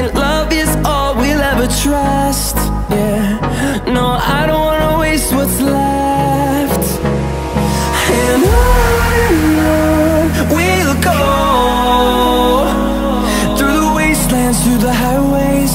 and love is all we'll ever trust. Yeah, no, I don't wanna waste what's left. And on we'll go, through the wastelands, through the highways,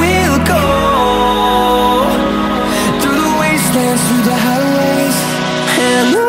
we'll go, through the wastelands, through the highways, and on.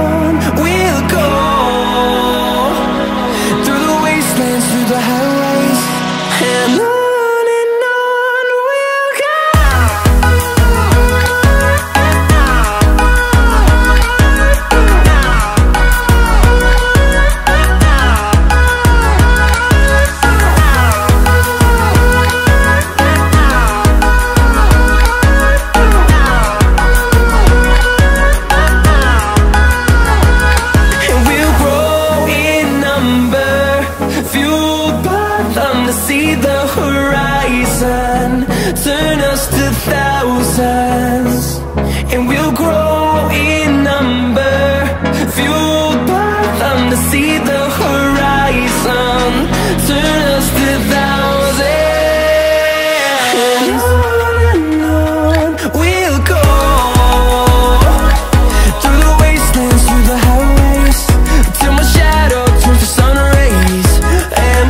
on we'll go, through the wastelands, through the highways, and on. See the horizon, turn us to thousands, and we'll grow in number, fueled by them to see the horizon, turn us to thousands. And on we'll go, through the wastelands, through the highways, till my shadow turns to sun rays. And on